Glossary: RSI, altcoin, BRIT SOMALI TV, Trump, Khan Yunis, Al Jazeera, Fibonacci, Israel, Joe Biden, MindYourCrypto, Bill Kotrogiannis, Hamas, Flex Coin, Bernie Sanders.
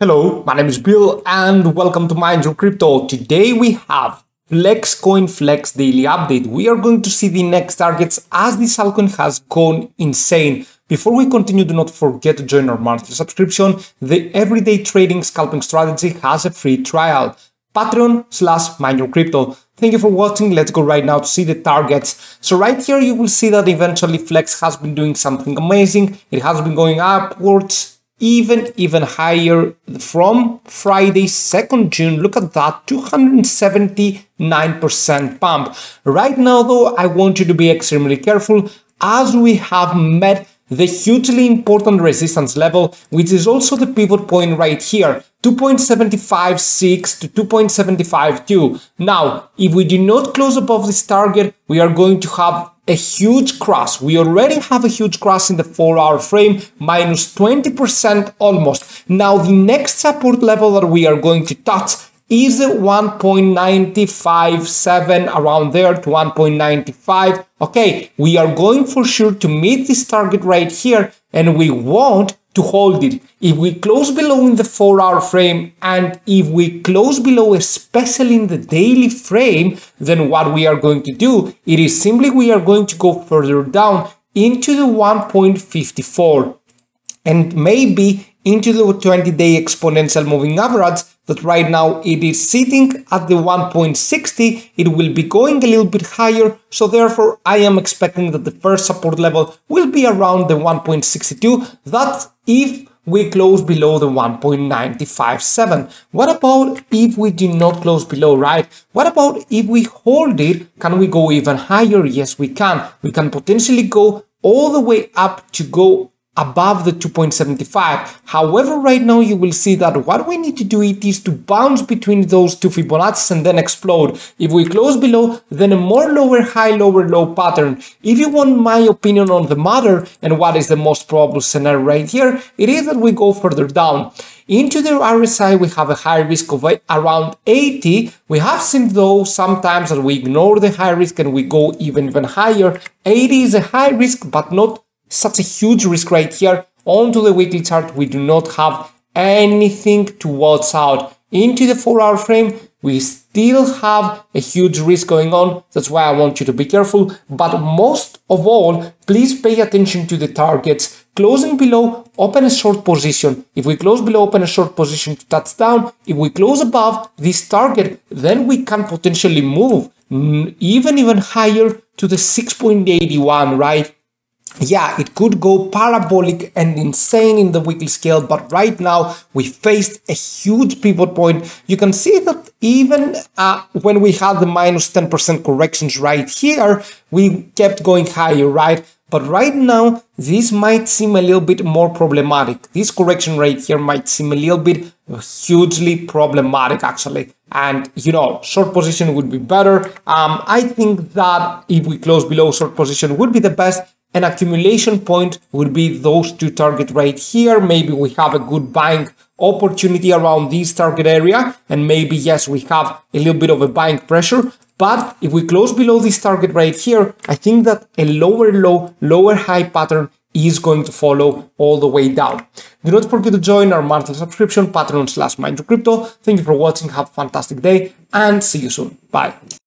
Hello, my name is Bill and welcome to Mind Your Crypto. Today we have Flex Coin Flex daily update. We are going to see the next targets as this altcoin has gone insane. Before we continue, do not forget to join our monthly subscription. The everyday trading scalping strategy has a free trial. Patreon/Mind Your Crypto. Thank you for watching. Let's go right now to see the targets. So right here you will see that eventually Flex has been doing something amazing. It has been going upwards. Even higher from Friday 2nd June. Look at that, 279% pump. Right now though, I want you to be extremely careful as we have met the hugely important resistance level, which is also the pivot point right here, 2.756 to 2.752. Now, if we do not close above this target, we are going to have a huge crash. We already have a huge crash in the 4-hour frame, minus 20% almost. Now, the next support level that we are going to touch is 1.957, around there, to 1.95. Okay, we are going for sure to meet this target right here, and we want to hold it. If we close below in the 4-hour frame, and if we close below especially in the daily frame, then what we are going to do, it is simply we are going to go further down into the 1.54 and maybe into the 20-day exponential moving average that right now it is sitting at the 1.60. It will be going a little bit higher, so therefore I am expecting that the first support level will be around the 1.62, that if we close below the 1.957. What about if we do not close below, right? What about if we hold it? Can we go even higher? Yes, we can. We can potentially go all the way up to go above the 2.75. However, right now you will see that what we need to do it is to bounce between those two Fibonacci's and then explode. If we close below, then a more lower high, lower low pattern. If you want my opinion on the matter and what is the most probable scenario right here, it is that we go further down. Into the RSI, we have a high risk of around 80. We have seen though sometimes that we ignore the high risk and we go even higher. 80 is a high risk, but not such a huge risk right here. Onto the weekly chart, we do not have anything to watch out. Into the 4-hour frame, we still have a huge risk going on. That's why I want you to be careful. But most of all, please pay attention to the targets. Closing below, open a short position. If we close below, open a short position to touch down. If we close above this target, then we can potentially move even higher to the 6.81, right? Yeah, it could go parabolic and insane in the weekly scale, but right now we faced a huge pivot point. You can see that even when we had the minus 10% corrections right here, we kept going higher, right? But right now, this might seem a little bit more problematic. This correction right here might seem a little bit hugely problematic, actually. And, you know, short position would be better. I think that if we close below, short position would be the best. An accumulation point would be those two targets right here. Maybe we have a good buying opportunity around this target area, and maybe, yes, we have a little bit of a buying pressure. But if we close below this target right here, I think that a lower low, lower high pattern is going to follow all the way down. Do not forget to join our monthly subscription, Patreon/MindYourCrypto. Thank you for watching. Have a fantastic day and see you soon. Bye.